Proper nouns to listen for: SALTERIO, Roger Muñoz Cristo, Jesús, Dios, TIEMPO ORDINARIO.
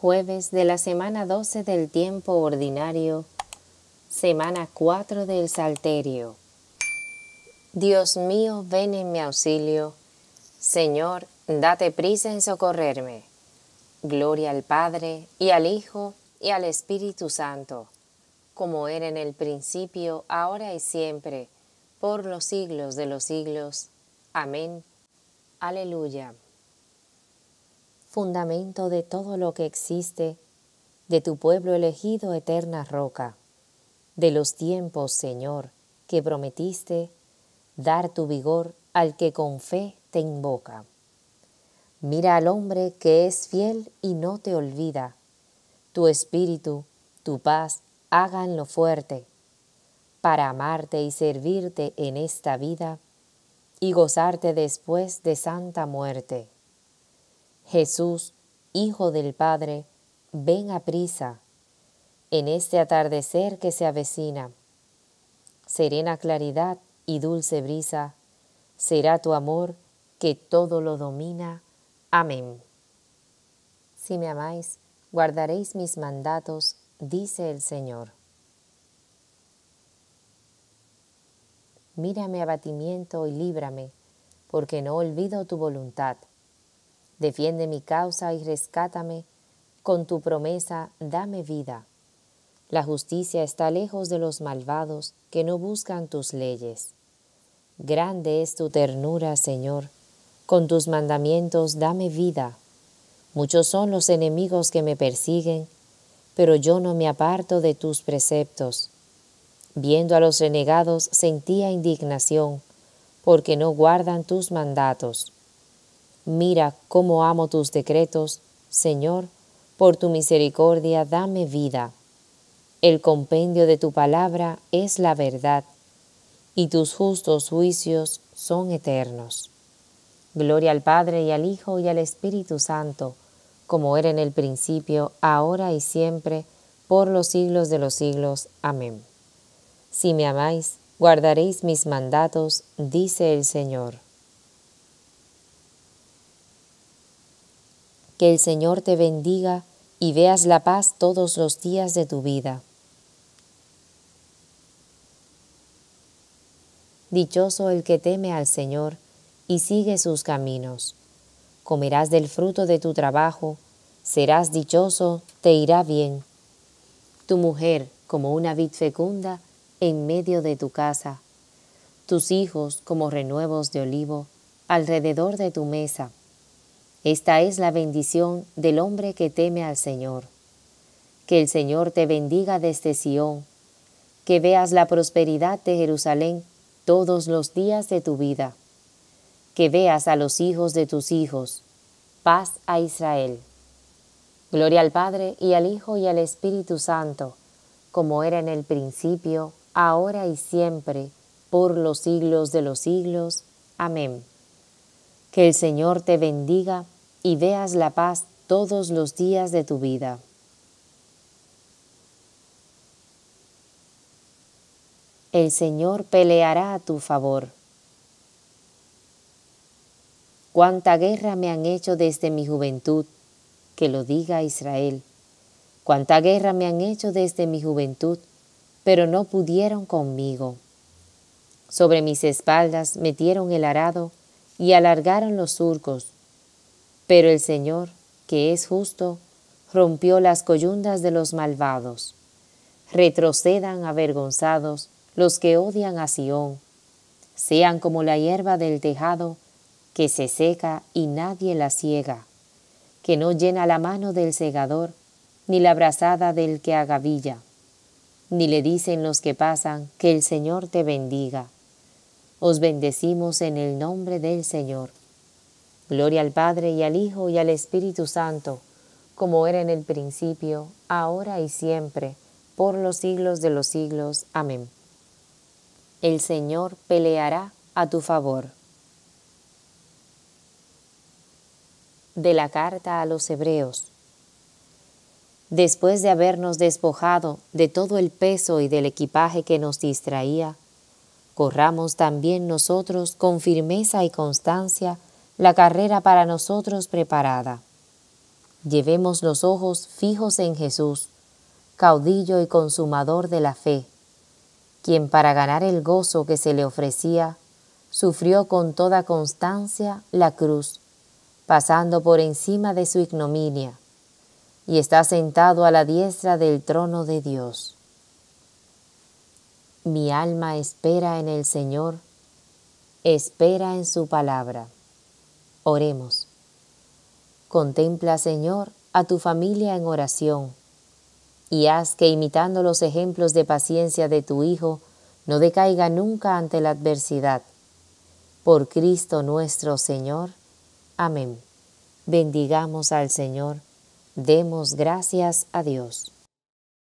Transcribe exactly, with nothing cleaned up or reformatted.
Jueves de la semana doce del tiempo ordinario, semana cuatro del Salterio. Dios mío, ven en mi auxilio. Señor, date prisa en socorrerme. Gloria al Padre, y al Hijo, y al Espíritu Santo, como era en el principio, ahora y siempre, por los siglos de los siglos. Amén. Aleluya. Fundamento de todo lo que existe, de tu pueblo elegido, eterna roca, de los tiempos, Señor, que prometiste dar tu vigor al que con fe te invoca. Mira al hombre que es fiel y no te olvida. Tu espíritu, tu paz, háganlo fuerte, para amarte y servirte en esta vida y gozarte después de santa muerte. Jesús, Hijo del Padre, ven a prisa en este atardecer que se avecina. Serena claridad y dulce brisa será tu amor que todo lo domina. Amén. Si me amáis, guardaréis mis mandatos, dice el Señor. Mira mi abatimiento y líbrame, porque no olvido tu voluntad. Defiende mi causa y rescátame, con tu promesa dame vida. La justicia está lejos de los malvados que no buscan tus leyes. Grande es tu ternura, Señor, con tus mandamientos dame vida. Muchos son los enemigos que me persiguen, pero yo no me aparto de tus preceptos. Viendo a los renegados sentía indignación, porque no guardan tus mandatos. Mira cómo amo tus decretos, Señor, por tu misericordia dame vida. El compendio de tu palabra es la verdad, y tus justos juicios son eternos. Gloria al Padre, y al Hijo, y al Espíritu Santo, como era en el principio, ahora y siempre, por los siglos de los siglos. Amén. Si me amáis, guardaréis mis mandatos, dice el Señor. Que el Señor te bendiga y veas la paz todos los días de tu vida. Dichoso el que teme al Señor y sigue sus caminos. Comerás del fruto de tu trabajo, serás dichoso, te irá bien. Tu mujer, como una vid fecunda, en medio de tu casa. Tus hijos, como renuevos de olivo, alrededor de tu mesa. Esta es la bendición del hombre que teme al Señor. Que el Señor te bendiga desde Sión, que veas la prosperidad de Jerusalén todos los días de tu vida. Que veas a los hijos de tus hijos. Paz a Israel. Gloria al Padre, y al Hijo, y al Espíritu Santo, como era en el principio, ahora y siempre, por los siglos de los siglos. Amén. Que el Señor te bendiga y veas la paz todos los días de tu vida. El Señor peleará a tu favor. Cuánta guerra me han hecho desde mi juventud, que lo diga Israel. Cuánta guerra me han hecho desde mi juventud, pero no pudieron conmigo. Sobre mis espaldas metieron el arado y alargaron los surcos. Pero el Señor, que es justo, rompió las coyundas de los malvados. Retrocedan avergonzados los que odian a Sión. Sean como la hierba del tejado, que se seca y nadie la siega, que no llena la mano del segador, ni la brazada del que agavilla. Ni le dicen los que pasan, que el Señor te bendiga. Os bendecimos en el nombre del Señor. Gloria al Padre, y al Hijo, y al Espíritu Santo, como era en el principio, ahora y siempre, por los siglos de los siglos. Amén. El Señor peleará a tu favor. De la carta a los Hebreos. Después de habernos despojado de todo el peso y del equipaje que nos distraía, corramos también nosotros con firmeza y constancia la carrera para nosotros preparada. Llevemos los ojos fijos en Jesús, caudillo y consumador de la fe, quien para ganar el gozo que se le ofrecía, sufrió con toda constancia la cruz, pasando por encima de su ignominia, y está sentado a la diestra del trono de Dios. Mi alma espera en el Señor, espera en su palabra. Oremos. Contempla, Señor, a tu familia en oración, y haz que, imitando los ejemplos de paciencia de tu Hijo, no decaiga nunca ante la adversidad. Por Cristo nuestro Señor. Amén. Bendigamos al Señor. Demos gracias a Dios.